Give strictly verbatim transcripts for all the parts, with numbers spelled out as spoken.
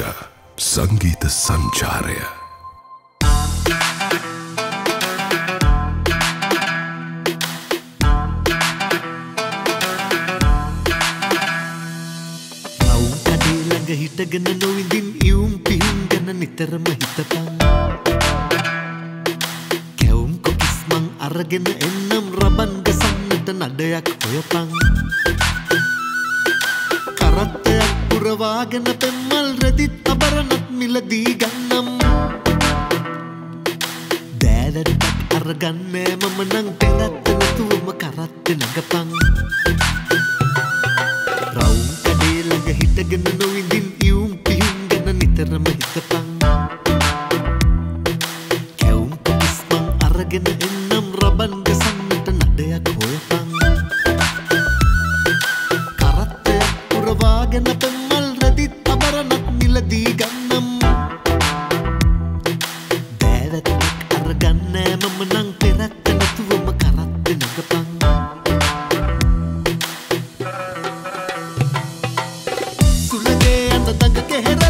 स्पर्श संगीत संचार හිටගෙන නොවිඳින් යුම් පිහින් ගැන නිතරම හිතපන් කැවුම් කොටස් මං අරගෙන එන්නම් රබන් ගසන්නට නඩයක් හොයපන් කරත්තයක් පුරවාගෙන පෙම්මල් රෙදිත් අබරණක් මිලදී ගන්නම් දැලට අරගන්නේ මම නම් පෙරත් නැතුවම කරත්තේ නගපන් රවුම් කඩේ ළඟ හිටගෙන නොවිඳින් නිතරම හිතපන් කැවුම් කොටස් මං අරගෙන එන්නම් රබන් ගසන්නට නඩයක් හොයපන් කරත්තයක් පුරවාගෙන පෙම්මල් රෙදිත් අබරණක් මිලදී ගන්නම් දැවැත්තක් අරගන්නේ මම නම් පෙරත් නැතුවම කරත්තේ නගපන් සුළඟේ අඳ දඟ කෙහෙරල්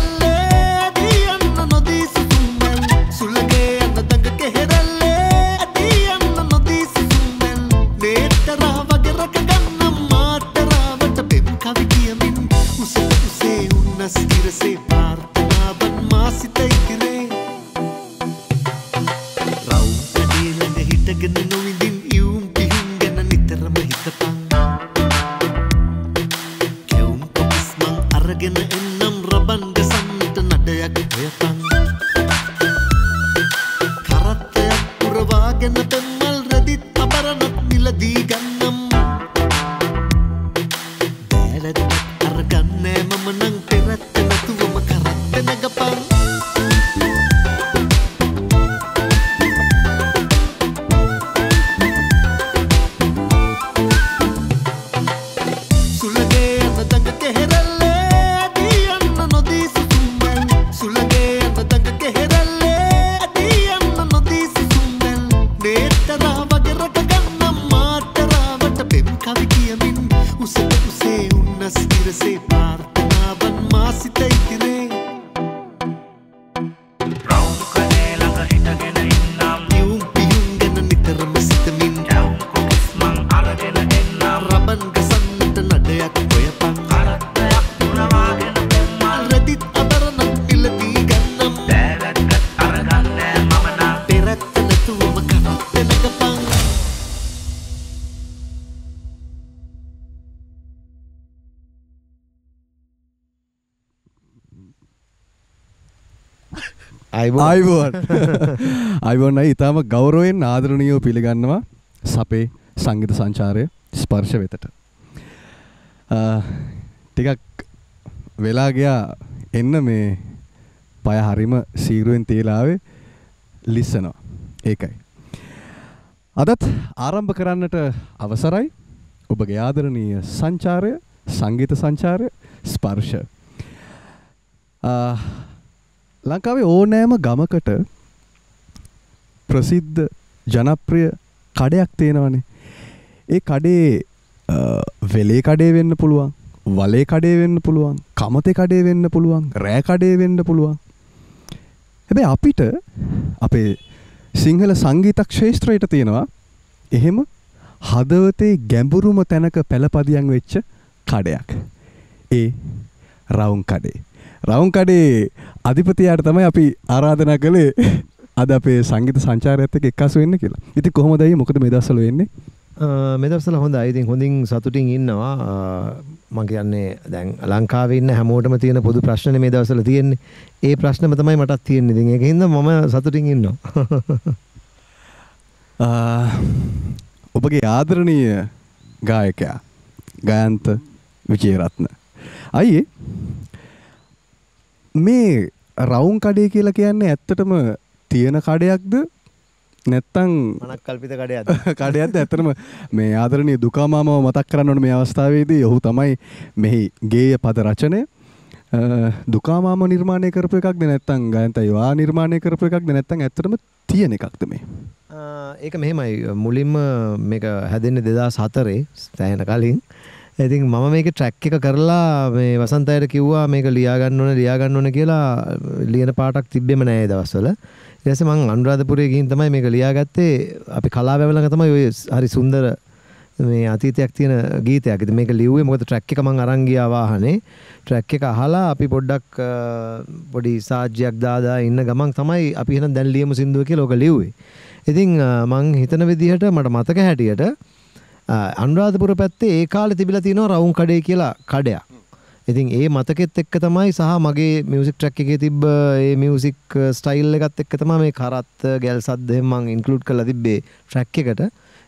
අයිබෝන් අයිබෝන් අය ඉතාම ගෞරවයෙන් ආදරණීයව පිළිගන්නවා සපේ සංගීත සංචාරය ස්පර්ශ වෙතට. ටිකක් වෙලා ගියා එන්න මේ පය හරීම සීරුවෙන් තියලා ආවේ ලිස්සනවා. ඒකයි. අදත් ආරම්භ කරන්නට අවසරයි ඔබගේ ආදරණීය සංචාරය සංගීත සංචාරය ස්පර්ශ. ලංකාවේ ඕනෑම ගමකට ප්‍රසිද්ධ ජනප්‍රිය කඩයක් තියෙනවනේ. ඒ කඩේ වෙලේ කඩේ වෙන්න පුළුවන්, වලේ කඩේ වෙන්න පුළුවන්, කමතේ කඩේ වෙන්න පුළුවන්, රෑ කඩේ වෙන්න පුළුවන්. හැබැයි අපිට අපේ සිංහල සංගීත ක්ෂේත්‍රයට තියෙනවා එහෙම හදවතේ ගැඹුරුම තැනක පළපදියම් වෙච්ච කඩයක්. ඒ රවුම් කඩේ. රවුම් කඩේ අධිපතියාට තමයි අපි ආරාධනා කළේ අද අපේ සංගීත සංචාරයත් එක්ක එක්කසු වෙන්න කියලා. ඉතින් කොහොමද අයියේ මොකද මේ දවස්වල වෙන්නේ? මේ දවස්වල හොඳයි. ඉතින් හොඳින් සතුටින් ඉන්නවා. මම කියන්නේ දැන් ලංකාවේ ඉන්න හැමෝටම තියෙන පොදු ප්‍රශ්නනේ මේ දවස්වල තියෙන්නේ. ඒ ප්‍රශ්නම තමයි මටත් තියෙන්නේ. ඉතින් ඒකෙන්ද මම සතුටින් ඉන්නවා. ඔබගේ ආදරණීය ගායකයා ගයන්ත විජේරත්න අයියේ මේ රවුම් කඩේ කියලා කියන්නේ ඇත්තටම තියෙන කඩයක්ද නැත්නම් මනක් කල්පිත කඩයක්ද කඩයක්ද? ඇත්තටම මේ ආදරණීය දුකා මාමව මතක් කරන්න ඕනේ මේ අවස්ථාවේදී. ඔහු තමයි මෙහි ගේය පද රචනය දුකා මාම නිර්මාණය කරපු එකක්ද නැත්නම් ගයන්ත වා නිර්මාණය කරපු එකක්ද නැත්නම් ඇත්තටම තියෙන එකක්ද මේ? ඒක මෙහෙමයි, මුලින්ම මේක හැදෙන්නේ දෙදහස් හතරේ සෑහෙන කලින්. ඉතින් මම මේක ට්‍රැක් එක කරලා මේ වසන්තයට කිව්වා මේක ලියා ගන්න ඕනේ ලියා ගන්න ඕනේ කියලා ලියන පාටක් තිබ්බෙම නෑ ඒ දවස්වල. ඊට පස්සේ මම අනුරාධපුරේ ගිහින් තමයි මේක ලියාගත්තේ. අපි කලාවැව ළඟ තමයි ඔය හරි සුන්දර මේ අතීතයක් තියෙන ගීතයක්. ඉතින් මේක ලිව්වේ මොකද ට්‍රැක් එක මම අරන් ගියා වාහනේ. ට්‍රැක් එක අහලා අපි පොඩ්ඩක් පොඩි සාජ්‍යයක් දාදා ඉන්න ගමන් තමයි අපි එහෙනම් දැන් ලියමු සින්දුව කියලා ඔක ලිව්වේ. ඉතින් මම හිතන විදිහට මට මතක හැටියට අනුරාධපුර පැත්තේ ඒ කාලේ තිබිලා තියෙනවා රවුම් කඩේ කියලා කඩයක්. ඉතින් ඒ මතකෙත් එක්ක තමයි සහ මගේ මියුසික් ට්‍රැක් එකේ තිබ්බ ඒ මියුසික් ස්ටයිල් එකත් එක්ක තමයි මේ කරත් ගැල් සද්ද එහෙම මම ඉන්ක්ලූඩ් කරලා තිබ්බේ ට්‍රැක් එකට.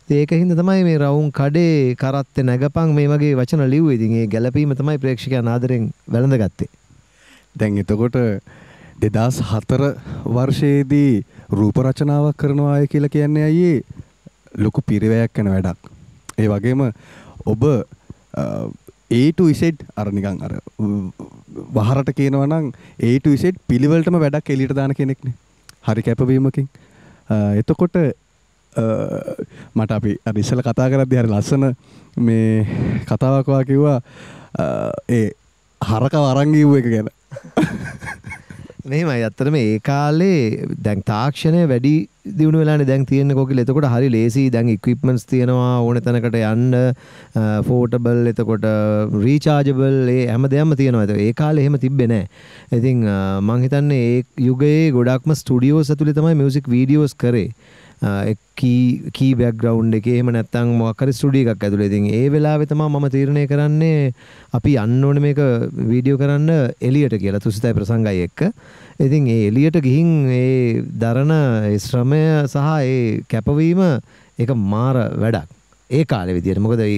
ඉතින් ඒකින්ද තමයි මේ රවුම් කඩේ කරත් නැගපන් මේ වගේ වචන ලිව්වේ. ඉතින් ඒ ගැළපීම තමයි ප්‍රේක්ෂකයන් ආදරෙන් වැළඳගත්තේ. දැන් එතකොට දෙදහස් හතර වර්ෂයේදී රූප රචනාවක් කරනවා අය කියලා කියන්නේ අයියේ ලොකු පිරිවැයක් යන වැඩක්. ඒ වගේම ඔබ A to Z අර නිකන් අර වහරට කියනවා නම් A to Z පිළිවෙලටම වැඩක් එළියට දාන කෙනෙක්නේ. හරි කැපවීමකින්. එතකොට මට අපි අර ඉස්සෙල්ලා කතා කරද්දී හරි ලස්සන මේ කතාවක් වා කිව්වා ඒ හරකව අරන් ගිහුව එක ගැන. මෙහෙමයි අත්‍තරම ඒ කාලේ දැන් තාක්ෂණය වැඩි දියුණු වෙලානේ දැන් තියෙන්නේ කොකිල. එතකොට හරි ලේසි දැන් equipments තියෙනවා ඕන තැනකට යන්න affordable එතකොට rechargeable ඒ හැමදේම තියෙනවා. ඒක ඒ කාලේ එහෙම තිබ්බේ නැහැ. ඉතින් මම හිතන්නේ ඒ යුගයේ ගොඩක්ම ස්ටුඩියෝස් ඇතුලේ තමයි music videos කරේ. කී කී බෑග්ග්‍රවුන්ඩ් එකේ එහෙම නැත්නම් මොකක් හරි ස්ටුඩියෝ එකක් ඇතුලේ. ඉතින් ඒ වෙලාවේ තමයි මම තීරණය කරන්නේ අපි යන්න ඕනේ මේක වීඩියෝ කරන්න එලියට කියලා තුසිතයි ප්‍රසංගයි එක්ක. ඉතින් ඒ එලියට ගිහින් ඒ දරන ශ්‍රමය සහ ඒ කැපවීම ඒක මාර වැඩක්. ඒ කාලේ විදියට මොකද ඒ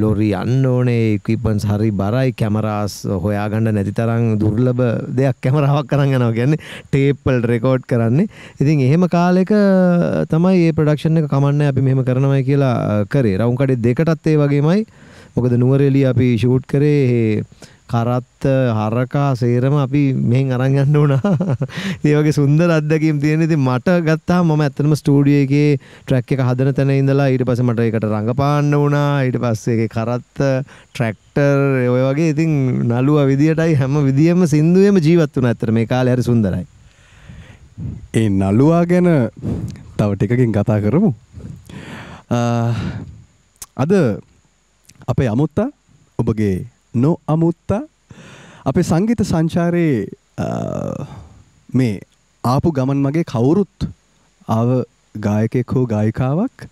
ලොරි යන්න ඕනේ equipments හරි බරයි කැමරාස් හොයාගන්න නැති තරම් දුර්ලභ දෙයක් කැමරාවක් අරන් යනවා කියන්නේ ටේප් වලට රෙකෝඩ් කරන්නේ. ඉතින් එහෙම කාලෙක තමයි මේ ප්‍රොඩක්ෂන් එක කමන්නේ අපි මෙහෙම කරනවායි කියලා කරේ. රවුම් කඩේ දෙකටත් ඒ වගේමයි. මොකද නුවරඑළිය අපි ෂූට් කරේ කරත් හරකා සේරම අපි මෙහෙන් අරන් යන්න උනා. ඒ වගේ සුන්දර අත්දැකීම් තියෙන. ඉතින් මට ගත්තාම මම ඇත්තටම ස්ටුඩියෝ එකේ ට්‍රැක් එක හදන තැන ඉඳලා ඊට පස්සේ මට ඒකට රඟපාන්න උනා. ඊට පස්සේ ඒකේ කරත් ට්‍රැක්ටර් ඔය වගේ ඉතින් නළුවා විදියටයි හැම විදියෙම සින්දුවේම ජීවත් වුණා. ඇත්තට මේ කාලේ හරි සුන්දරයි. ඒ නළුවා ගැන තව ටිකකින් කතා කරමු. අද අපේ අමුත්තා ඔබගේ නො අමුත්තා අපේ සංගීත සංචාරයේ මේ ආපු ගමන් මගේ කවුරුත් ආව ගායකයෙක් හෝ ගායිකාවක්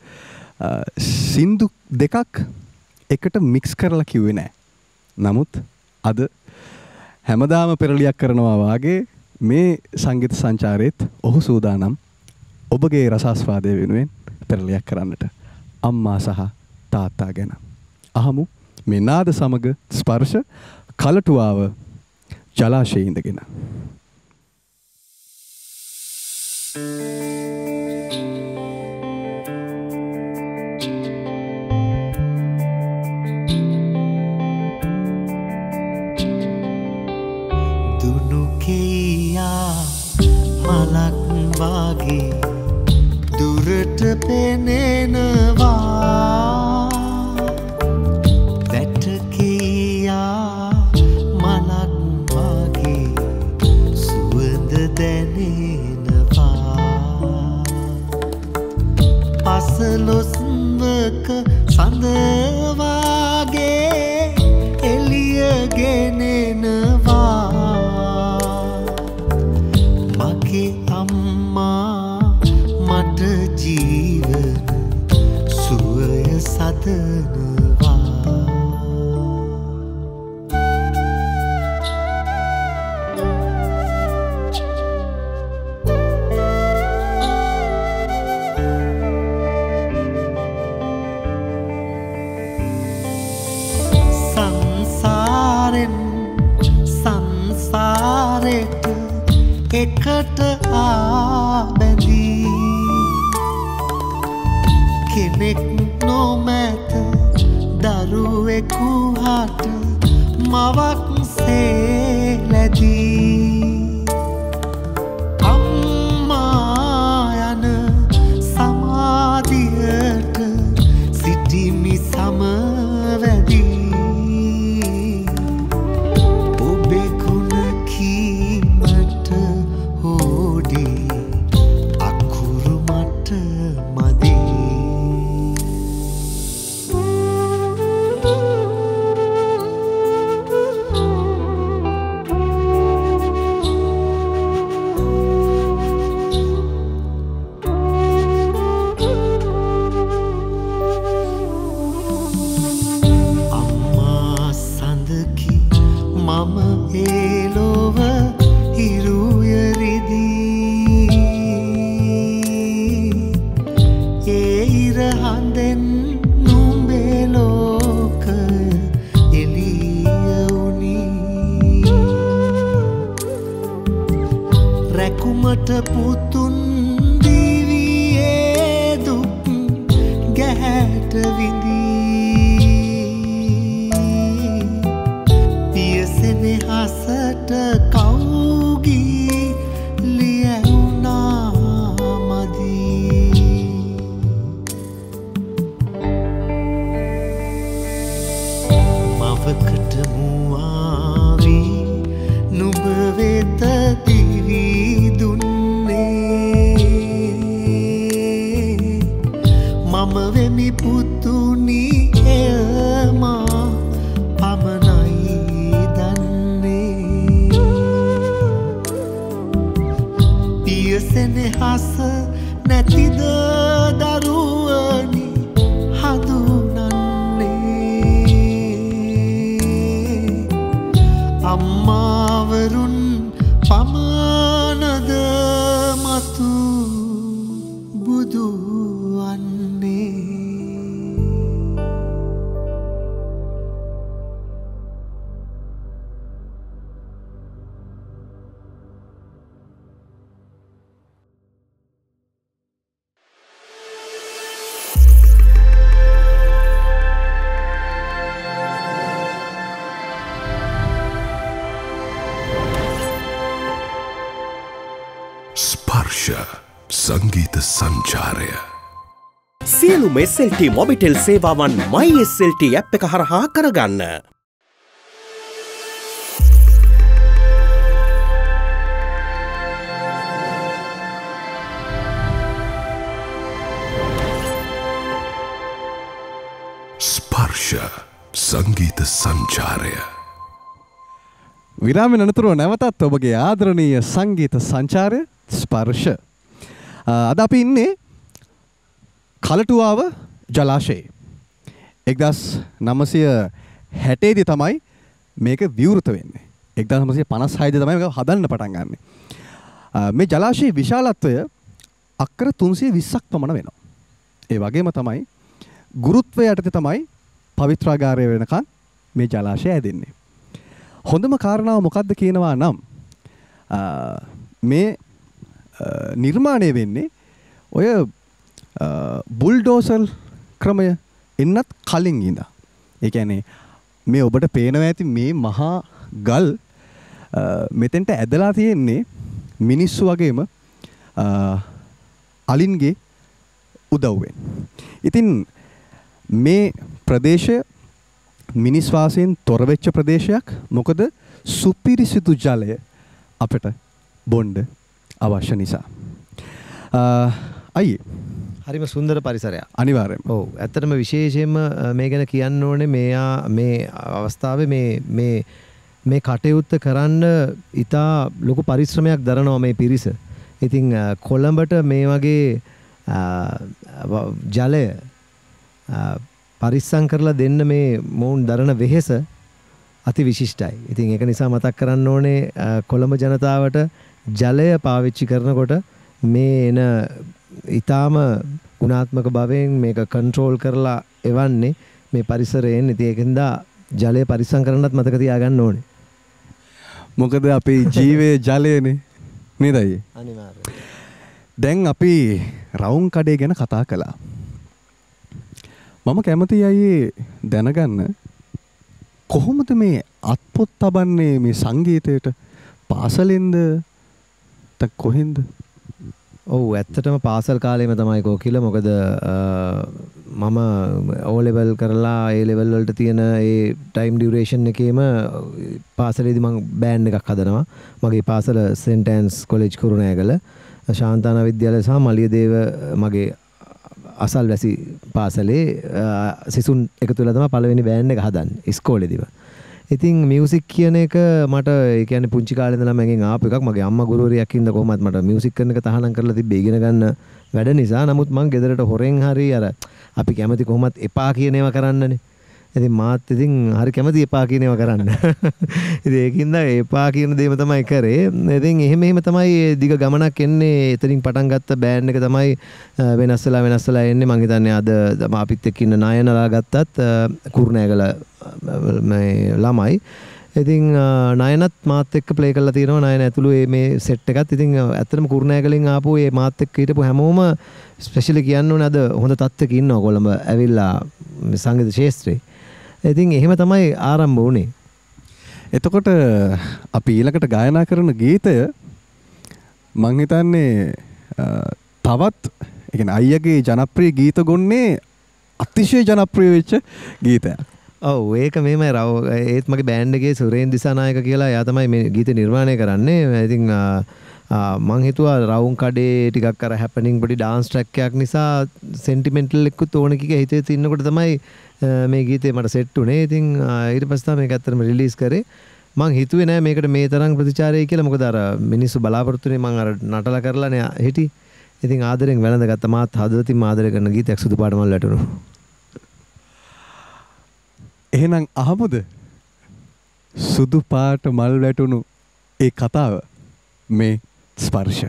සින්දු දෙකක් එකට මික්ස් කරලා කිව්වේ නෑ. නමුත් අද හැමදාම පෙරලියක් කරනවා වාගේ මේ සංගීත සංචාරයේත් ඔහු සූදානම් ඔබගේ රසාස්වාදය වෙනුවෙන් පෙරලියක් කරන්නට. අම්මා සහ තාත්තා ගැන අහමු මේ නාද සමග ස්පර්ශ කලටුවාව ජලාශයේ ඉඳගෙන. දුනු කියා මලක් වාගේ දුරට පෙනෙනවා. පසලොස්වක සඳවාගේ එලියගෙනෙනවා. මගේ අම්මා මට ජීවන සුවය සදන. එකට ආබැඳී කෙනෙක් නොමැත දරුවෙකු හට මවක් සේ ලැබී. අම්මා යන සමාධියට සිටිමි සමවැදී. මට පුතුන් දිවියේ දුක් ගැහැට විඳී පියසෙනේ හසට කවුගී ලියුණා මදි මවකට මුවාවි නුඹ වෙත Mami putuni elma pamanai danne piyasene hasa nathida daruwani hadunanne amma varun pamanada matu budu anne संगीत संचारय සියලුම S L T මොබිටෙල් සේවාවන් My S L T app එක හරහා කරගන්න ස්පර්ශ සංගීත සංචාරය විරාමෙන් අනතුරුව නැවතත් ඔබගේ ආදරණීය සංගීත සංචාරය ස්පර්ශ අද අපි ඉන්නේ කලටුවාව ජලාශයේ එක්දාස් නවසිය හැට දී තමයි මේක විවෘත වෙන්නේ එක්දාස් නවසිය පනස් හය දී තමයි මේක හදන්න පටන් ගන්නෙ. මේ ජලාශයේ විශාලත්වය අක්කර තුන්සිය විස්සක් පමණ වෙනවා. ඒ වගේම තමයි ගුරුත්වය යටතේ තමයි පවිත්‍රාගාරය වෙනකන් මේ ජලාශය ඇදෙන්නේ. හොඳම කාරණාව මොකද්ද කියනවා නම් මේ නිර්මාණය වෙන්නේ ඔය බුල්ඩෝසර් ක්‍රමය එන්නත් කලින් ඉඳලා. ඒ කියන්නේ මේ ඔබට පේනවා ඇති මේ මහා ගල් මෙතෙන්ට ඇදලා තියෙන්නේ මිනිස්සු වගේම අලින්ගේ උදව්වෙන්. ඉතින් මේ ප්‍රදේශය මිනිස් වාසයෙන් තොර වෙච්ච ප්‍රදේශයක්. මොකද සුපිරිසිදු ජලය අපිට බොණ්ඩ අවශ්‍ය නිසා. අයියේ හරිම සුන්දර පරිසරයක්. අනිවාර්යයෙන්ම. ඔව්. ඇත්තටම විශේෂයෙන්ම මේ ගැන කියන්න ඕනේ මෙයා මේ අවස්ථාවේ මේ මේ මේ කටයුත්ත කරන්න ඉතා ලොකු පරිශ්‍රමයක් දරනවා මේ පිරිස. ඉතින් කොළඹට මේ වගේ ජලය පරිස්සම් කරලා දෙන්න මේ මොවුන් දරන වෙහෙස අති විශිෂ්ටයි. ඉතින් ඒක නිසා මතක් කරන්න ඕනේ කොළඹ ජනතාවට ජලය පාවිච්චි කරනකොට මේ එන ඊටාම ගුණාත්මක භාවයෙන් මේක කන්ට්‍රෝල් කරලා එවන්නේ මේ පරිසරයෙන්. ඉතින් ඒකෙන්ද ජලය පරිස්සම් කරන්නත් මතක තියාගන්න ඕනේ. මොකද අපේ ජීවයේ ජලයනේ නේද අයියේ? අනිවාර්යයෙන්. දැන් අපි රවුම් කඩේ ගැන කතා කළා. මම කැමතියි අයියේ දැනගන්න කොහොමද මේ අත්පොත් තබන්නේ මේ සංගීතයට? පාසලෙන්ද කොහෙන්ද? ඔව් ඇත්තටම පාසල් කාලේම තමයි කොකිල. මොකද මම ඕ ලෙවල් කරලා ඒ ලෙවල් වලට තියෙන ඒ ටයිම් ඩියුරේෂන් එකේම පාසලේදී මම බෑන්ඩ් එකක් හදනවා. මගේ පාසල සෙන්ට් ඇන්ස් කොලෙජ් කුරුණෑගල ශාන්තාන විද්‍යාලය සහ මලියදේව මගේ අසල්වැසි පාසලේ සිසුන් එකතු වෙලා තමයි පළවෙනි බෑන්ඩ් එක හදන්නේ ඉස්කෝලේදීම. ඉතින් මියුසික් කියන එක මට ඒ කියන්නේ පුංචි කාලේ ඉඳලා මගෙන් ආපු එකක්. මගේ අම්මා ගුරුවරියක් ඉඳලා කොහොමවත් මට මියුසික් කරන එක තහනම් කරලා තිබ්බේ ඉගෙන ගන්න වැඩ නිසා. නමුත් මං ගෙදරට හොරෙන් හරි අර අපි කැමති කොහොමවත් එපා කියන ඒවා කරන්නනේ. ඉතින් මාත් ඉතින් හරි කැමති එපා කියන ඒවා කරන්න. ඉතින් ඒකින්ද එපා කියන දේම තමයි කරේ. ඉතින් එහෙම එහෙම තමයි දිග ගමනක් එන්නේ. එතනින් පටන් ගත්ත බෑන්ඩ් එක තමයි වෙනස් වෙලා වෙනස් වෙලා එන්නේ. මං හිතන්නේ අද අපිත් එක්ක ඉන්න නයනලා ගත්තත් කුරුණෑගල ළමයි ඉතින් නයනත් මාත් එක්ක ප්ලේ කරලා තියෙනවා නයන ඇතුළු මේ සෙට් එකත්. ඉතින් ඇත්තටම කුරුණෑගලෙන් ආපු මේ මාත් එක්ක හිටපු හැමෝම ස්පෙෂලි කියන්න ඕනේ අද හොඳ තත්ත්වයක ඉන්නවා කොළඹ ඇවිල්ලා මේ සංගීත ශාස්ත්‍රේ. ඉතින් එහෙම තමයි ආරම්භ වුණේ. එතකොට අපි ඊළඟට ගායනා කරන ගීතය මං හිතන්නේ තවත් ඒ කියන්නේ අයියාගේ ජනප්‍රිය ගීත ගොන්නේ අතිශය ජනප්‍රිය වෙච්ච ගීතයක්. ඔව් ඒක මෙහෙමයි රව ඒත් මගේ බෑන්ඩ් එකේ සුරේන් දිසානායක කියලා එයා තමයි මේ ගීත නිර්මාණය කරන්නේ. ඉතින් මං හිතුවා රවුන් කඩේ ටිකක් අර හැපනින් පොඩි ඩාන්ස් ට්‍රැක් එකක් නිසා සෙන්ටිමෙන්ටල් එකකුත් ඕන කික හිතේ තින්නකොට තමයි මේ ගීතේ මට සෙට් උනේ. ඉතින් ඊට පස්සේ තමයි මේක ඇත්තටම රිලීස් කරේ. මං හිතුවේ නෑ මේකට මේ තරම් ප්‍රතිචාරය කියලා. මොකද අර මිනිස්සු බලාපොරොත්තුනේ මං අර නටලා කරලානේ හිටි. ඉතින් ආදරෙන් වැළඳගත්ත මාත් හදවතින්ම ආදර කරන ගීතයක් සුදු පාට මල් වැටුණා. එහෙනම් අහමුද සුදු පාට මල් වැටුණු ඒ කතාව මේ ස්පර්ශය.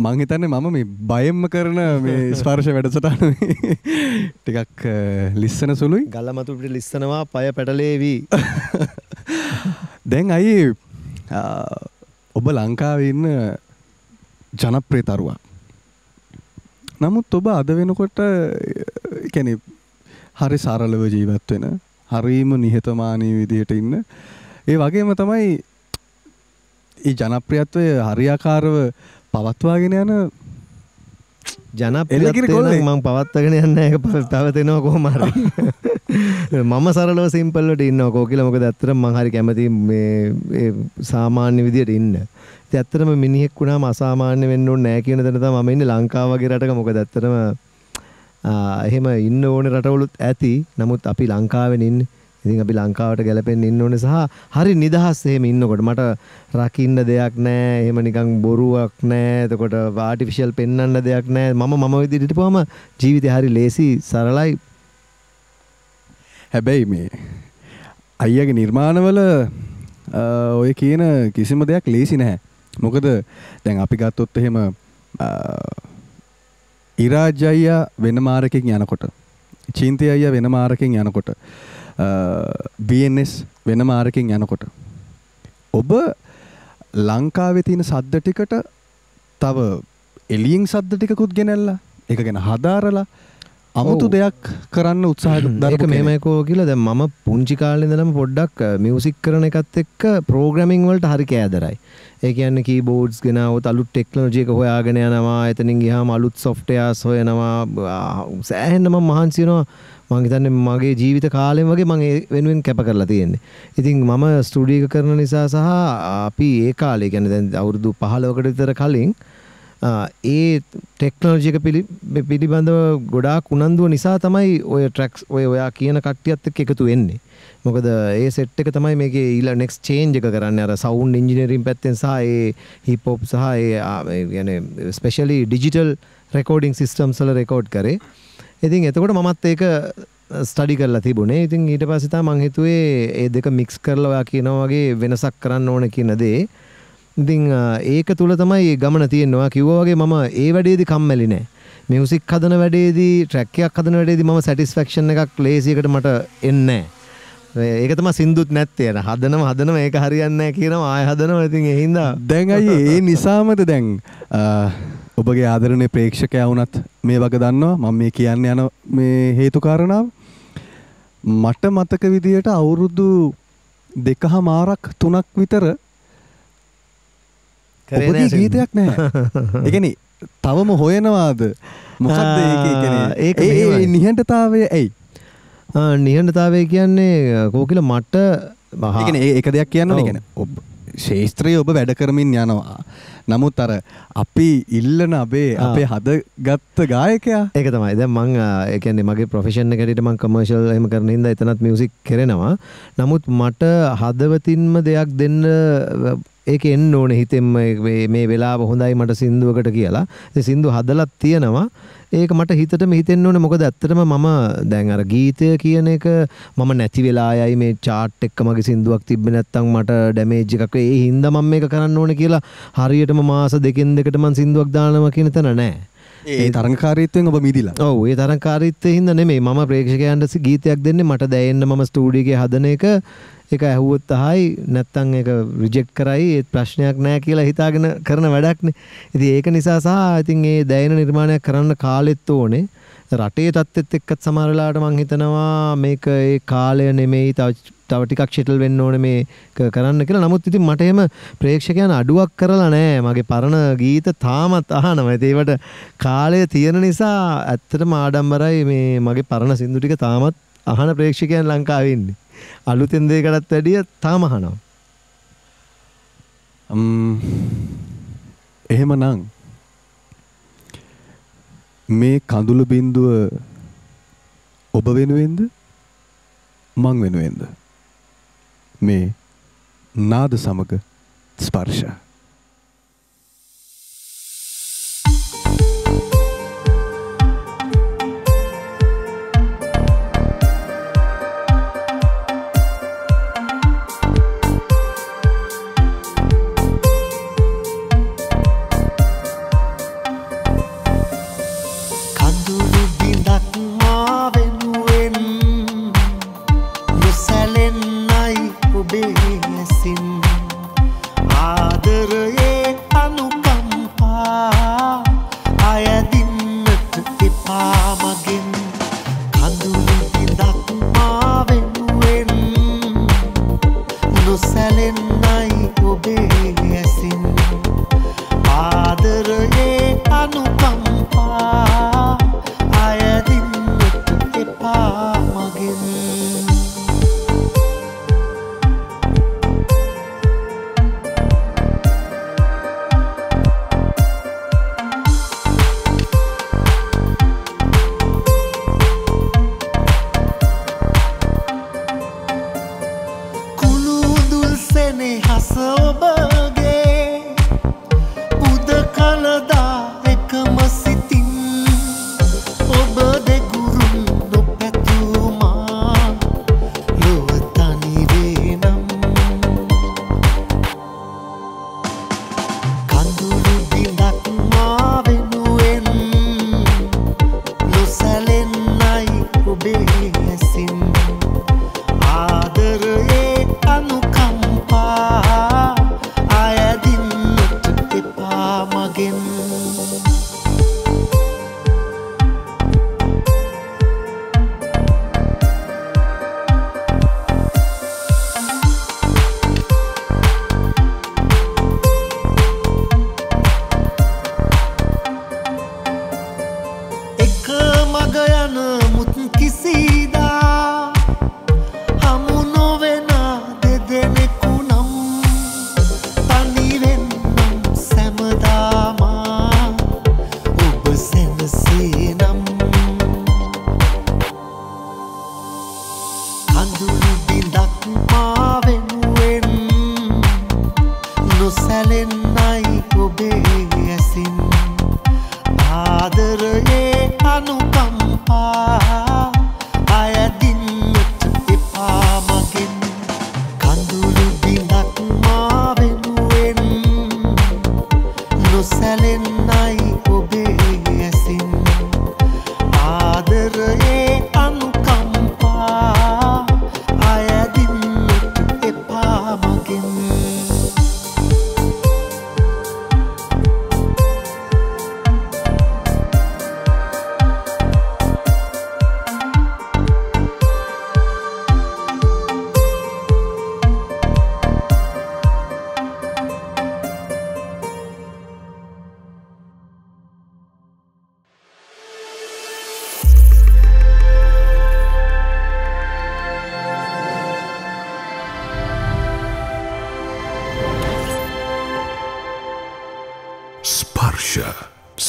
මං හිතන්නේ මම මේ බයෙන්ම කරන මේ ස්පර්ශ වැඩසටහන ටිකක් ලිස්සන සුළුයි. ගලමතු පිට ලිස්සනවා পায় පැටලේවි. දැන් අයියේ ඔබ ලංකාවේ ඉන්න ජනප්‍රිය තරුවා. නමුත් ඔබ අද වෙනකොට يعني හරි සරලව ජීවත් වෙන, හරිම නිහතමානී විදිහට ඉන්න. ඒ වගේම තමයි මේ ජනප්‍රියත්වය හරියාකාරව පවත්වාගෙන යන ජනප්‍රියත්වය මම පවත්වාගෙන යන්නේ තව දෙනවා කොහොම හරි. මම සරලව සිම්පල් වලට ඉන්නවා කෝ කියලා. මොකද ඇත්තටම මම හරි කැමති මේ සාමාන්‍ය විදියට ඉන්න. ඇත්තටම මිනිහෙක් වුණාම අසාමාන්‍ය වෙන්න ඕනේ නැහැ කියන දේ තමයි මම ඉන්නේ ලංකාව වගේ රටක. මොකද ඇත්තටම එහෙම ඉන්න ඕනේ රටවලුත් ඇති. නමුත් අපි ලංකාවෙන් ඉන්නේ. ඉතින් අපි ලංකාවට ගැලපෙන්න ඉන්න ඕනේ සහ හරි නිදහස් එහෙම ඉන්නකොට මට රකින්න දෙයක් නැහැ. එහෙම නිකන් බොරුවක් නැහැ. එතකොට ආටිෆිෂල් පෙන්වන්න දෙයක් නැහැ. මම මම විදිහට හිටපුවම ජීවිතේ හරි ලේසි සරලයි. හැබැයි මේ අයියාගේ නිර්මාණවල ඔය කියන කිසිම දෙයක් ලේසි නැහැ. මොකද දැන් අපි ගත්තොත් එහෙම ඉරාජ් අයියා වෙන මාරකකින් යනකොට, චින්තේ අයියා වෙන මාරකකින් යනකොට, බී එන් එස් වෙන මාරකකින් යනකොට ඔබ ලංකාවේ තියෙන සද්ද ටිකට තව එලියෙන් සද්ද ටිකකුත් ගෙනල්ලා ඒක ගැන හදාරලා අමුතු දෙයක් කරන්න උත්සාහ දරන එක මෙහෙමයිකෝ කියලා. දැන් මම පුංචි කාලේ ඉඳලම පොඩ්ඩක් මියුසික් කරන එකත් එක්ක ප්‍රෝග්‍රෑමින් වලට හරි කෑදරයි. ඒ කියන්නේ කීබෝඩ්ස් ගෙනාවොත් අලුත් ටෙක්නොලොජි එක හොයාගෙන යනවා. එතනින් ගියාම අලුත් සොෆ්ට්වෙයාර්ස් හොයනවා. සෑහෙන්න මම මහන්සි වෙනවා. මම හිතන්නේ මගේ ජීවිත කාලෙම වගේ මම ඒ වෙනුවෙන් කැප කරලා තියෙන්නේ. ඉතින් මම ස්ටුඩියෝ එක කරන නිසා සහ අපි ඒ කාලේ කියන්නේ දැන් අවුරුදු පහළොවකට විතර කලින් ඒ ටෙක්නොලොජි එක පිළිබඳව ගොඩාක් උනන්දුව නිසා තමයි ඔය ට්‍රැක්ස් ඔය ඔයා කියන කට්ටියත් එක්ක එකතු වෙන්නේ. මොකද ඒ සෙට් එක තමයි මේකේ ඊළඟ නෙක්ස්ට් චේන්ජ් එක කරන්නේ. අර සවුන්ඩ් ඉන්ජිනියරින් පැත්තෙන් සහ ඒ හිප් හොප් සහ ඒ කියන්නේ ස්පෙෂලි ඩිජිටල් රෙකෝඩින් සිස්ටම්ස් වල රෙකෝඩ් කරේ. ඉතින් එතකොට මමත් ඒක ස්ටඩි කරලා තිබුණේ. ඉතින් ඊට පස්සේ තමයි මං හිතුවේ ඒ දෙක මික්ස් කරලා ඔයා කියනවා වගේ වෙනසක් කරන්න ඕන කියන දේ. ඉතින් ඒක තුල තමයි මේ ගමන තියෙනවා. කිව්වා වගේ මම ඒ වැඩේදී කම්මැලි නෑ. මියුසික් හදන වැඩේදී, ට්‍රැක් එකක් හදන වැඩේදී මම සැටිස්ෆැක්ෂන් එකක් ලේසි එකට මට එන්නේ නෑ. ඒක තමයි සින්දුත් නැත්තේ. හදනම හදනම ඒක හරියන්නේ නෑ කියනවා, ආය හදනවා. ඉතින් ඒ හින්දා දැන් අයියේ ඒ නිසාමද දැන් ඔබගේ ආදරණීය ප්‍රේක්ෂකයා වුණත් මේ වගේ දන්නවා මම මේ කියන්නේ යන මේ හේතු කාරණාව. මට මතක විදියට අවුරුදු දෙකහමාරක් තුනක් විතර ගීතයක් නැහැ. ඒ කියන්නේ තවම හොයනවාද මොකද්ද ඒකේ කියන්නේ ඒක මේ නිහඬතාවය? ඇයි නිහඬතාවය කියන්නේ කෝකිල? මට ඒ කියන්නේ ඒක දෙයක් කියන්නේ කියන්නේ ඔබ ශේෂ්ත්‍රයේ ඔබ වැඩ කරමින් යනවා. නමුත් අර අපි ඉල්ලන අපේ අපේ හදගත්ත ගායකයා ඒක තමයි. දැන් මං ඒ කියන්නේ මගේ ප්‍රොෆෙෂන් එක හැටියට මං කමර්ෂල් එහෙම කරන හින්දා එතනත් මියුසික් කරනවා. නමුත් මට හදවතින්ම දෙයක් දෙන්න ඒක එන්න ඕනේ හිතෙන්. මේ වෙලාව හොඳයි මට සින්දුවකට කියලා. ඉතින් සින්දු හදලත් තියෙනවා. ඒක මට හිතටම හිතෙන්න ඕනේ. මොකද ඇත්තටම මම දැන් අර ගීතය කියන එක මම නැති වෙලා යයි. මේ chart එක මගේ සින්දුවක් තිබ්බේ නැත්තම් මට damage එකක් වෙයි. ඒ හින්දා මම මේක කරන්න ඕනේ කියලා හරියටම මාස දෙකෙන් දෙකට මම සින්දුවක් දානවා කියන තැන නෑ. ඒ තරංකාරීත්වයෙන් ඔබ මිදිලා. ඔව් ඒ තරංකාරීත්වයෙන් හින්දා නෙමෙයි මම ප්‍රේක්ෂකයන්ට ගීතයක් දෙන්නේ. මට දැනෙන්න මම ස්ටුඩියෝ එකේ හදන එක ඒක ඇහුවොත් අහයි නැත්තම් ඒක රිජෙක්ට් කරයි. ඒ ප්‍රශ්නයක් නෑ කියලා හිතාගෙන කරන වැඩක්නේ. ඉතින් ඒක නිසා සහ ඉතින් ඒ දැයන නිර්මාණයක් කරන්න කාලෙත් ඕනේ. රටේ තත්ත්වෙත් එක්කත් සමහර වෙලාවට මං හිතනවා මේක ඒ කාලය නෙමෙයි, තව තව ටිකක් ෂෙටල් වෙන්න ඕනේ මේක කරන්න කියලා. නමුත් ඉතින් මට එහෙම ප්‍රේක්ෂකයන් අඩුවක් කරලා නෑ. මගේ පරණ ගීත තාමත් අහනවා. ඒවට කාලය තියෙන නිසා ඇත්තටම ආඩම්බරයි. මේ මගේ පරණ සින්දු ටික තාමත් අහන ප්‍රේක්ෂකයන් ලංකාවේ ඉන්නේ. අලුතෙන් දෙයකටත් වැඩිය තාම අහනවා. එහෙමනම් මේ කඳුළු බින්දුව ඔබ වෙනුවෙන්ද මං වෙනුවෙන්ද? මේ නාද සමග ස්පර්ශා.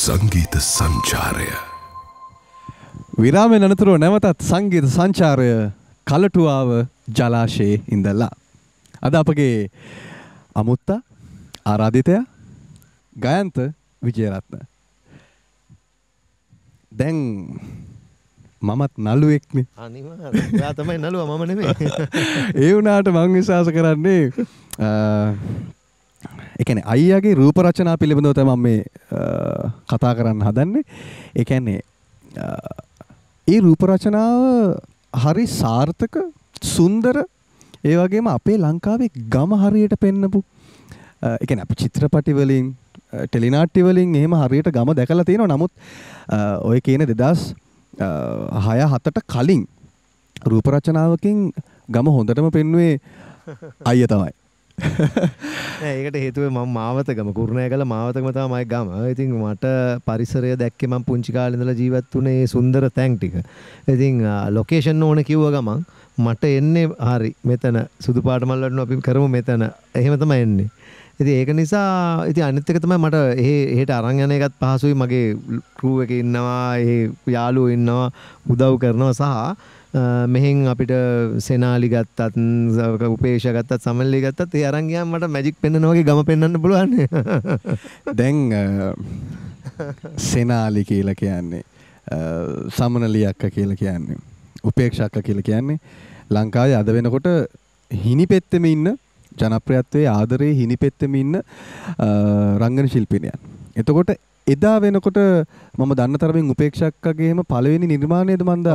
संगीत संचारय विरामे ननतुरुव නැවතත් සංගීත සංචාරය කලටුවාව ජලාශයේ ඉඳලා අද අපගේ අමුත්තා ආරාධිතයා ගයන්ත විජේරත්න දැන් මමත් නළුවෙක්නේ අනිවාර්යයෙන් ඔයා තමයි නළුවා මම නෙමෙයි ඒ වුණාට මම විශ්වාස කරන්නේ එකන්නේ අයියාගේ රූප රචනා පිළිබඳව තමයි මම මේ කතා කරන්න හදන්නේ. ඒ කියන්නේ ඒ රූප රචනාව හරි සාර්ථක, සුන්දර, ඒ වගේම අපේ ලංකාවේ ගම හරියට පෙන්නපු. ඒ කියන්නේ අපි චිත්‍රපටි වලින්, ටෙලිනාට්‍ය වලින් එහෙම හරියට ගම දැකලා තියෙනවා. නමුත් ඔය කියන දෙදහස් හය හතට කලින් රූප රචනාවකින් ගම හොඳටම පෙන්වුවේ අයියා තමයි. ඒකට හේතුව මම මාවතගම කුරුණෑගල මාවතගම තමයි ගම. ඉතින් මට පරිසරය දැක්කේ මම පුංචි කාලේ ඉඳලා ජීවත් වුණේ මේ සුන්දර තැන් ටික. ඉතින් ලොකේෂන් ඕන කිව්ව ගමන් මට එන්නේ හරි මෙතන සුදු පාට මල් වඩන අපි කරමු මෙතන. එහෙම තමයි එන්නේ. ඉතින් ඒක නිසා ඉතින් අනිත් එක තමයි මට එහෙ එහෙට අරන් යන එකත් පහසුයි. මගේ ක්‍රූ එකේ ඉන්නවා, ඒ යාළුවෝ ඉන්නවා, උදව් කරනවා සහ මෙහෙන් අපිට සෙනාලි ගත්තත් උපේෂ ගත්තත් සමල්ලි ගත්තත් ඒ අරන් ගියාම මට මැජික් පෙන්වනවා වගේ ගම පෙන්වන්න පුළුවන්. දැන් සෙනාලි කියලා කියන්නේ සමනලි අක්කා කියලා කියන්නේ උපේක්ෂා අක්කා කියලා කියන්නේ ලංකාවේ අද වෙනකොට හිනිපෙත්තෙම ඉන්න ජනප්‍රියත්වයේ ආදරේ හිනිපෙත්තෙම ඉන්න රංගන ශිල්පිනියන්. එතකොට එදා වෙනකොට මම දන්න තරමින් උපේක්ෂා අක්කාගේම පළවෙනි නිර්මාණයද මන්ද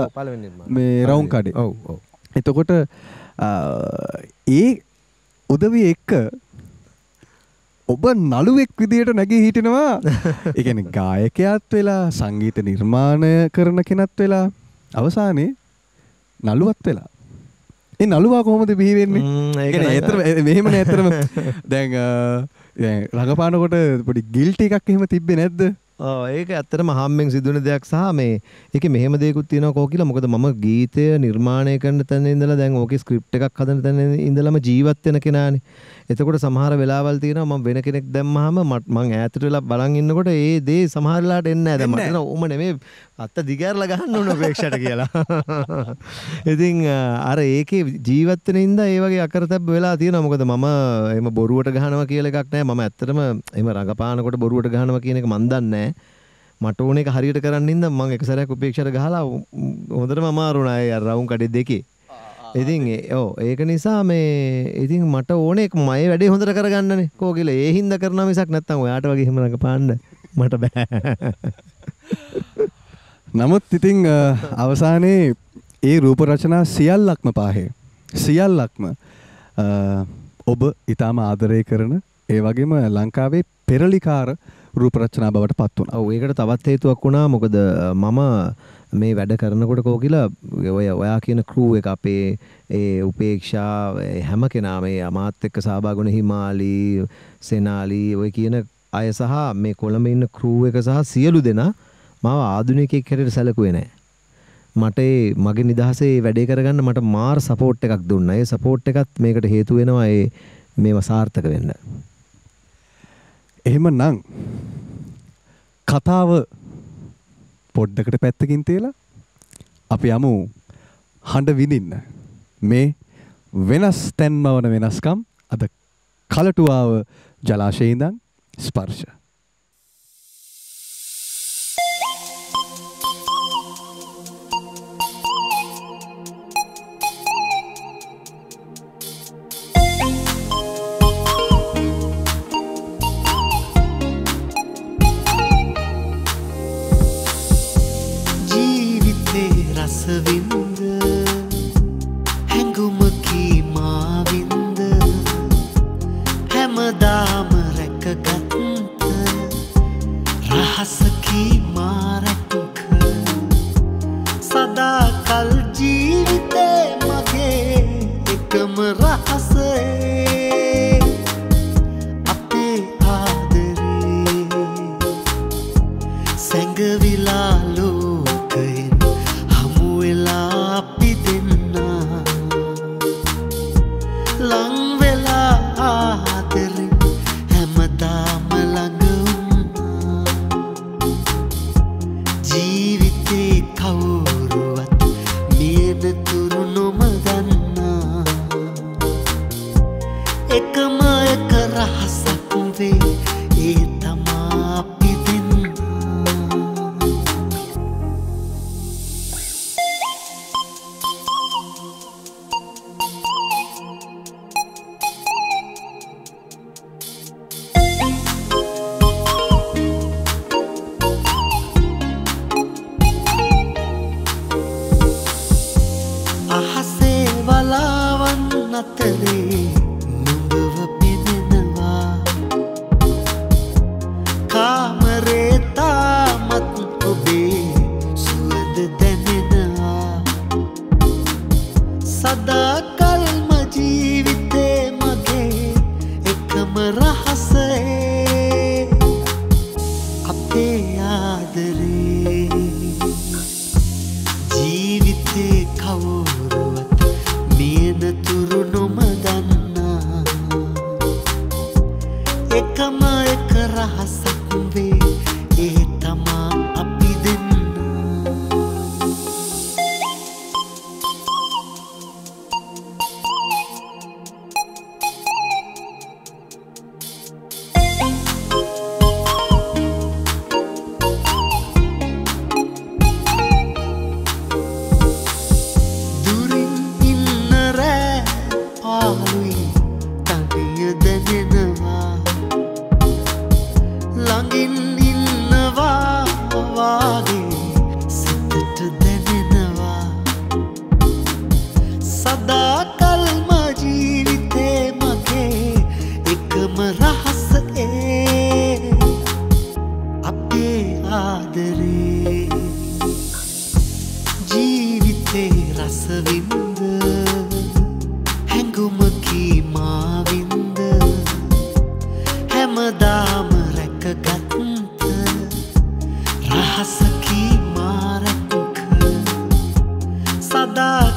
මේ රවුම් කඩේ. ඔව් ඔව්. එතකොට ඒ උදවිය එක්ක ඔබ නළුවෙක් විදියට නැගී හිටිනවා. ඒ කියන්නේ ගායකයාත් වෙලා සංගීත නිර්මාණය කරන කෙනත් වෙලා අවසානයේ නළුවත් වෙලා. ඒ නළුවා කොහොමද බිහි වෙන්නේ? ඒ කියන්නේ ඇත්තටම මෙහෙමනේ ඇත්තටම දැන් රඟපානකොට පොඩි ගිල්ටි එකක් එහෙම තිබ්බේ නැද්ද? ඒක ඇත්තටම හම්බෙන් සිදුවෙන දෙයක් සහ මේ ඒකේ මෙහෙම දෙයක්ත් තියෙනවා කොකිලා මොකද මම ගීතය නිර්මාණය කරන තැන ඉඳලා දැන් ඕකේ ස්ක්‍රිප්ට් එකක් හදන තැන ඉඳලාම ජීවත් වෙන කෙනානේ. එතකොට සමහර වෙලාවල් තියෙනවා මම වෙන කෙනෙක් දැම්මහම මම ඈතට වෙලා බලන් ඉන්නකොට ඒ දේ සමහර වෙලාවට එන්නේ නැහැ. දැන් මට නෝ ඕම නෙමෙයි අත දිගහැරලා ගහන්න ඕන ප්‍රේක්ෂකට කියලා. ඉතින් අර ඒකේ ජීවත් වෙන ඉඳලා ඒ වගේ අකරතැබ්බ වෙලා තියෙනවා. මොකද මම එහෙම බොරුවට ගහනවා කියලා එකක් නැහැ. මම ඇත්තටම එහෙම රඟපානකොට බොරුවට ගහනවා කියන එක මන් දන්නේ නැහැ. මට ඕන එක හරියට කරන්න ඉඳන් මම එක සැරයක් උපේක්ෂාර ගහලා හොඳටම අමාරු වුණා ඒ රවුම් කඩේ දෙකේ. ඉතින් ඔව් ඒක නිසා මේ ඉතින් මට ඕන එක මම ඒ වැඩේ හොඳට කරගන්නනේ කෝකිල. ඒ හින්දා කරනවා මිසක් නැත්තම් ඔයාට වගේ හිම රඟපාන්න මට බෑ. නමුත් ඉතින් අවසානයේ ඒ රූප රචනා සියල්ලක්ම පාහේ සියල්ලක්ම ඔබ ඊටම ආදරය කරන ඒ වගේම ලංකාවේ පෙරලිකාර රූප රචනා බවට පත් වුණා. ඔව් ඒකට තවත් හේතුවක් වුණා. මොකද මම මේ වැඩ කරනකොට කෝකිලා ඔය ඔයා කියන ක්‍රූ එක අපේ ඒ උපේක්ෂා හැම කෙනා මේ අමාත් එක්ක සහභාගී වුණ හිමාලි සෙනාලි ඔය කියන අය සහ මේ කොළඹ ඉන්න ක්‍රූ එක සහ සියලු දෙනා මාව ආධුනිකයෙක් හැටියට සැලකුවේ නැහැ. මට මගේ නිදහසේ වැඩේ කරගන්න මට මාර් සපෝට් එකක් දුන්නා. ඒ සපෝට් එකත් මේකට හේතු වෙනවා ඒ මේව සාර්ථක වෙන්න. එහෙමනම් කතාව පොඩ්ඩකට පැත්තකින් තියලා අපි යමු හඬ විඳින්න. මේ වෙනස් තැන්මවන වෙනස්කම් අද කලටුවාව ජලාශයේ ඉඳන් ස්පර්ශ. වින්ද හැඟුමකී මාවින්ද හැමදාම රැකගත්ත රහසකී මාරැක්ක සදාකල් ජීවිතේ මගේ එකම රහසේ අපේ ආදරේ සැඟවිලා ලෝකේ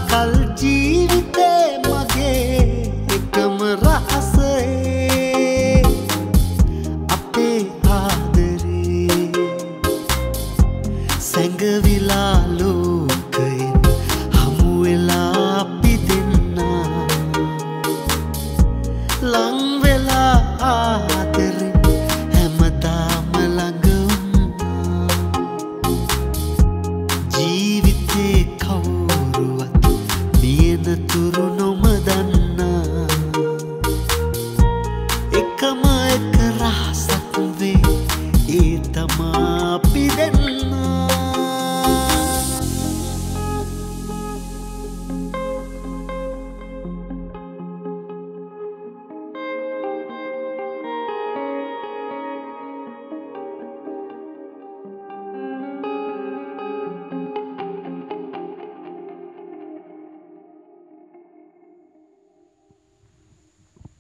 कल जीवते मगे एकदम रहसे अपे आदरे संग विलालो गए हमुएला पिदिन्ना लंग वेला आदरे हेमदाम लंगमा जीवते खौ तुरु नोम दन्ना एकम एक राहसक वे एतमा पिदन्ना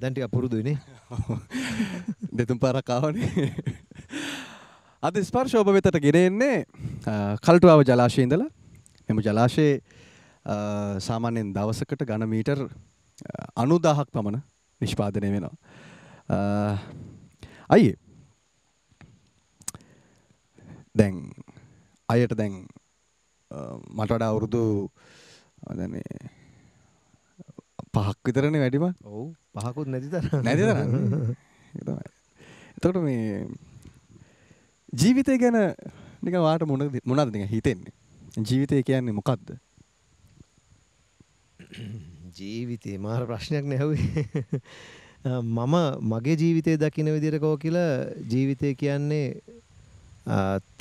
දැන් ටිකක් පුරුදුයිනේ. දෙතුන් පාරක් ආවනේ. අද ස්පර්ශ ඔබ වෙතට ගෙන එන්නේ කල්ටුවාව ජලාශයේ ඉඳලා. මේ ජලාශයේ සාමාන්‍යයෙන් දවසකට ඝන මීටර් අනූ දහයක් පමණ නිෂ්පාදනය වෙනවා. අයියේ. දැන් අයට දැන් මට වඩා අවුරුදු දැන් මේ පහක් විතරනේ වැඩිම. ඔව් පහකුත් නැති තරම්. නැති තරම්. ඒක තමයි. එතකොට මේ ජීවිතය ගැන නිකන් වාට මොන මොනවද නිකන් හිතෙන්නේ? ජීවිතය කියන්නේ මොකද්ද? ජීවිතේ මාර ප්‍රශ්නයක් නේ ඇහුවේ. මම මගේ ජීවිතේ දකින්න විදිහට කෝ කියලා ජීවිතය කියන්නේ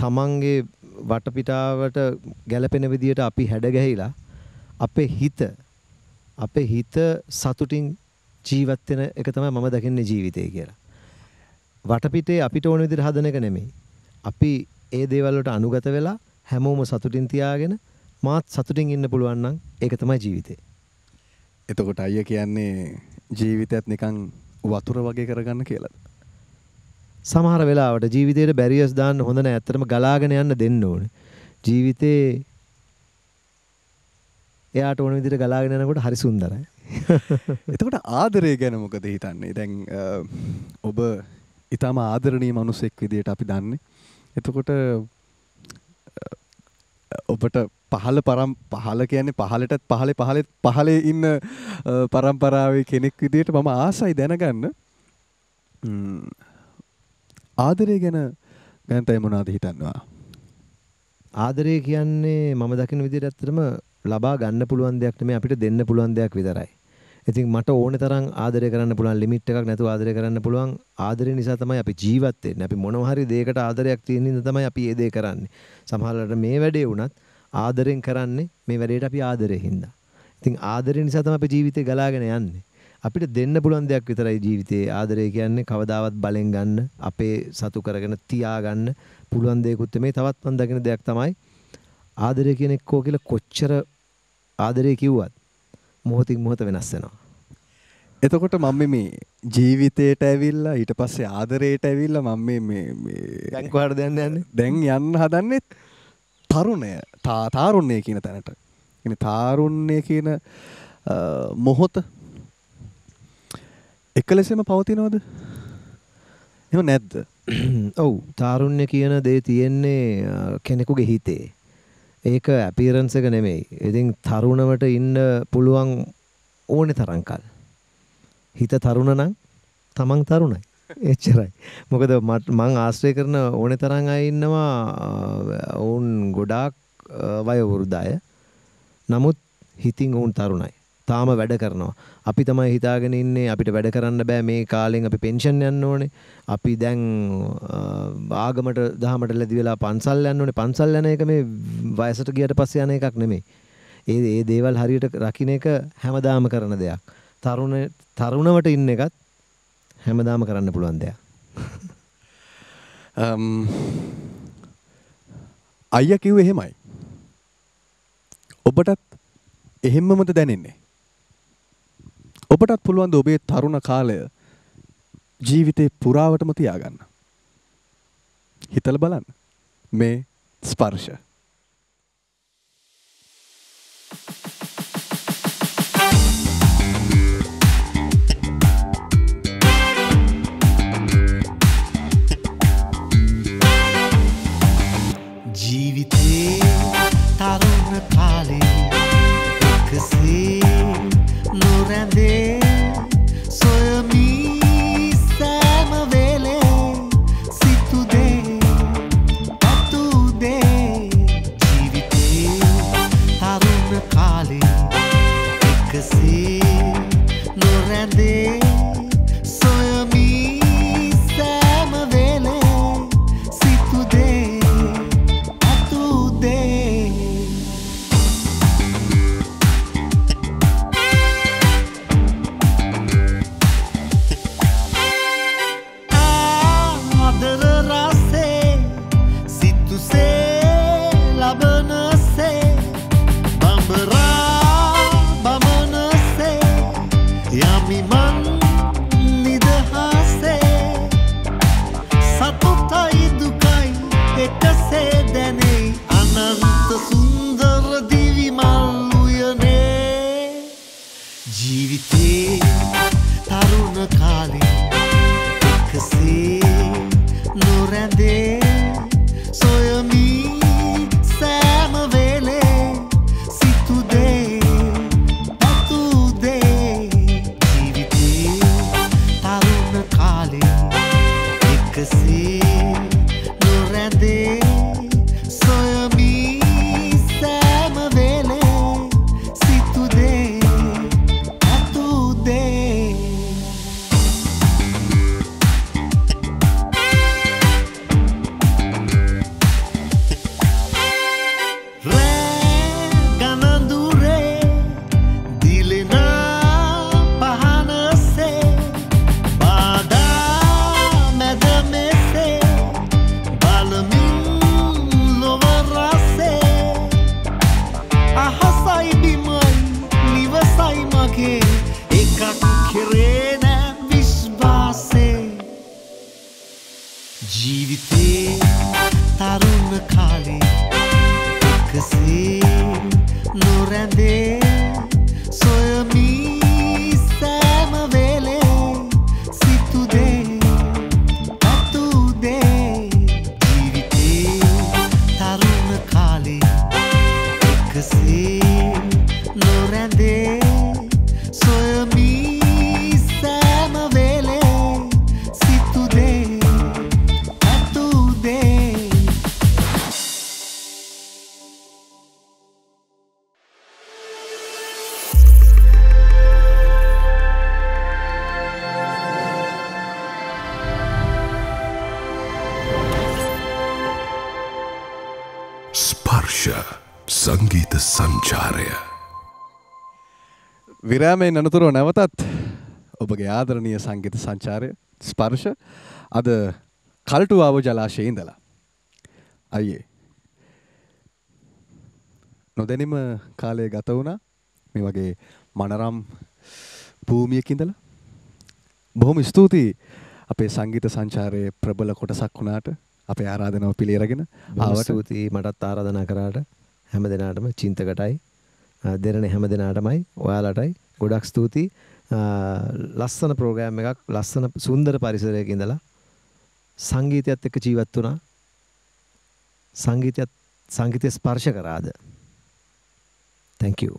තමන්ගේ වටපිටාවට ගැලපෙන විදිහට අපි හැඩගැහිලා අපේ හිත අපේ හිත සතුටින් ජීවත් වෙන එක තමයි මම දකින්නේ ජීවිතය කියලා. වටපිටේ අපිට ඕන විදිහට හදන එක නෙමෙයි. අපි ඒ දේවල් වලට අනුගත වෙලා හැමෝම සතුටින් තියාගෙන මාත් සතුටින් ඉන්න පුළුවන් නම් ඒක තමයි ජීවිතය. එතකොට අයියා කියන්නේ ජීවිතයත් නිකන් වතුර වගේ කරගන්න කියලාද? සමහර වෙලාවට ජීවිතේට බැරියර්ස් දාන්න හොඳ නැහැ. ඇත්තටම ගලාගෙන යන්න දෙන්න ඕනේ. ජීවිතේ එයාට ඕන විදිහට ගලාගෙන යනකොට හරි සුන්දරයි. එතකොට ආදරය ගැන මොකද හිතන්නේ? දැන් ඔබ ඊටම ආදරණීය මිනිසෙක් විදිහට අපි දන්නේ. එතකොට ඔබට පහළ පරම් පහළ කියන්නේ පහළටත් පහළේ පහළේ පහළේ ඉන්න પરම්පරාවේ කෙනෙක් විදිහට මම ආසයි දැනගන්න. ආදරය ගැන ගාන්තයි මොනවද හිතන්නවා? ආදරය කියන්නේ මම දකින විදිහට ඇත්තටම ලබා ගන්න පුළුවන් දෙයක් නෙමෙයි අපිට දෙන්න පුළුවන් දෙයක් විතරයි. ඉතින් මට ඕනේ තරම් ආදරය කරන්න පුළුවන් ලිමිට් එකක් නැතුව ආදරය කරන්න පුළුවන්. ආදරය නිසා තමයි අපි ජීවත් වෙන්නේ. අපි මොනවා හරි දෙයකට ආදරයක් තියෙන නිසා තමයි අපි ඒ දේ කරන්නේ. සමහරවිට මේ වැඩේ වුණත් ආදරෙන් කරන්නේ මේ වැඩේට අපි ආදරේ හින්දා. ඉතින් ආදරය නිසා තමයි අපි ජීවිතේ ගලාගෙන යන්නේ. අපිට දෙන්න පුළුවන් දෙයක් විතරයි ජීවිතේ. ආදරය කියන්නේ කවදාවත් බලෙන් ගන්න අපේ සතු කරගෙන තියා ගන්න පුළුවන් දෙයකුත් මේ තවත් මම දකින දෙයක් තමයි ආදරය කියන එක්කෝ කියලා කොච්චර ආදරය කිව්වත් මොහොතින් මොහොත වෙනස් වෙනවා. එතකොට මම මේ ජීවිතේට ඇවිල්ලා ඊට පස්සේ ආදරයට ඇවිල්ලා මම මේ මේ මේ දැන් කොහටද යන්න යන්නේ? දැන් යන්න හදන්නේ තරුණය තාරුණ්‍ය කියන තැනට. කියන්නේ තාරුණ්‍ය කියන මොහොත එකලෙසම පවතිනවද? එහෙම නැද්ද? ඔව් තාරුණ්‍ය කියන දේ තියෙන්නේ කෙනෙකුගේ හිතේ. ඒක අපියරන්ස් එක නෙමෙයි. ඉතින් තරුණවට ඉන්න පුළුවන් ඕනේ තරම් කල්. හිත තරුණ නම් තමන් තරුණයි. එච්චරයි. මොකද මං ආශ්‍රය කරන ඕනේ තරම් අය ඉන්නවා වුන් ගොඩාක් වයෝවෘද්ධ අය. නමුත් හිතින් වුන් තරුණයි. තාම වැඩ කරනවා. අපි තමයි හිතාගෙන ඉන්නේ අපිට වැඩ කරන්න බෑ මේ කාලෙන් අපි පෙන්ෂන් යන්න ඕනේ. අපි දැන් ආගමට දහමට ලැබි වෙලා පන්සල් යන්න ඕනේ. පන්සල් යන එක මේ වයසට ගියට පස්සේ යන එකක් නෙමෙයි. ඒ ඒ දේවල් හරියට රකින්න එක හැමදාම කරන දෙයක්. තරුණ තරුණවට ඉන්න එකත් හැමදාම කරන්න පුළුවන් දෙයක්. අයියා කිව්වේ එහෙමයි. ඔබටත් එහෙමමද දැනෙන්නේ? ඔබටත් පුළුවන් ද ඔබේ තරුණ කාලය ජීවිතේ පුරාවටම තියාගන්න? හිතලා බලන්න. මේ ස්පර්ශ see no rende so ami sam vele si tu de a tu de a mother rase si tu se la bana se bambara mi man nidha se satutai dukai ekase dene anant sundar divi maluyane jeevithe taruna kale ekase norande soyami sama vele situde see no rende जीविते तारुण खाले एक से नोरंदे सोयमी Sam वेले सितु दे अतु दे जीविते तारुण खाले एक से नोरंदे सोयमी Sam वेले सितु दे संगीत संचारय विरामे ननतुर नवतत् ओबगे आदरणीय संगीत संचारय स्पर्श अद कल्टुवाव जलाशय इंदला अय्ये नोदेनिम काले गत वुणा मे वगे मनराम भूमियक इंदला बहुम स्तुति अपे संगीत संचारये प्रबल कोटसक वुणाट අපේ ආරාධනාව පිළිඅරගෙන ආවට උති මටත් ආරාධනා කරාට හැම දිනාටම චින්තකටයි දෙරණ හැම දිනාටමයි ඔයාලටයි ගොඩක් ස්තුතියි ලස්සන ප්‍රෝග්‍රෑම් එකක් ලස්සන සුන්දර පරිසරයක ඉඳලා සංගීතයත් එක්ක ජීවත් වුණා සංගීතයත් සංගීතයේ ස්පර්ශ කරාද thank you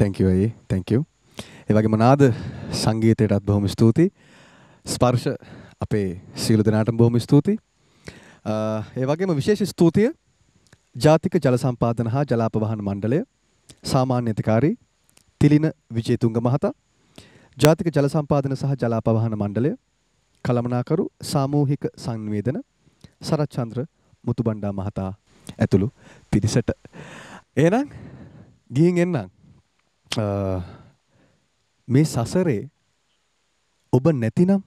thank you අයියේ thank you ඒ වගේම නාද සංගීතයටත් බොහොම ස්තුතියි ස්පර්ශ අපේ සීල දිනාටම බොහොම ස්තුතියි ඒ වගේම විශේෂ ස්තුතිය ජාතික ජල සම්පාදන හා ජලාපවහන මණ්ඩලය සාමාන්‍ය අධිකාරී තිලින විජේතුංග මහතා ජාතික ජල සම්පාදන සහ ජලාපවහන මණ්ඩලය කළමනාකරු සාමූහික සංවේදන සරච්චන්ද්‍ර මුතුබණ්ඩා මහතා ඇතුළු පිරිසට එහෙනම් ගිහින් එන්නම් මේ සසරේ ඔබ නැතිනම්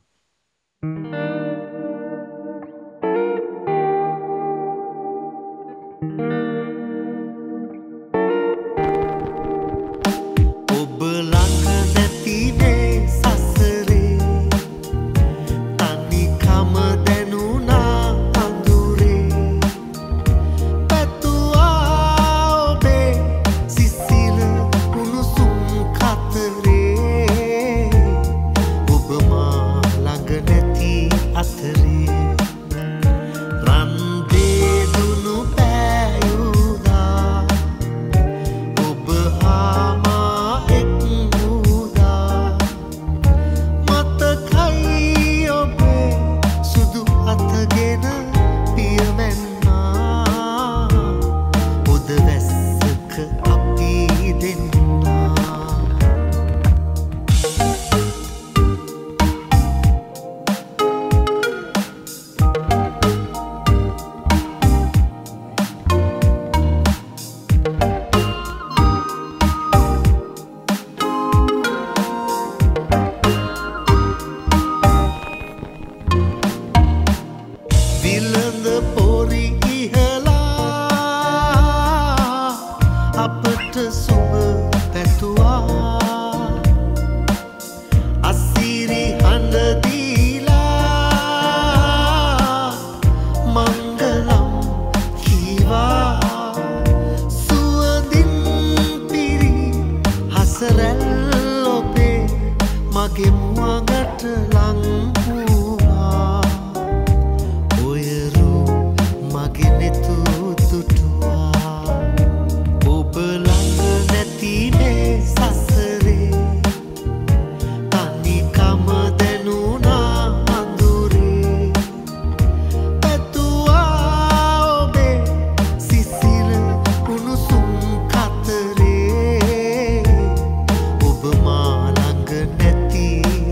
සැරැල්ල ඔබේ මගේ මුවගට ලංවුවා ඔය රූ මගේ නෙතු තුටුවා ඔබ ළඟ නැතිනේ සසරේ තනිකම දැනුණා අඳුරේ පැතුවා ඔබේ සිසිර කුණුසුම් කතරේ ඔබ මා ළඟ නැති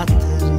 අතරේ mm-hmm.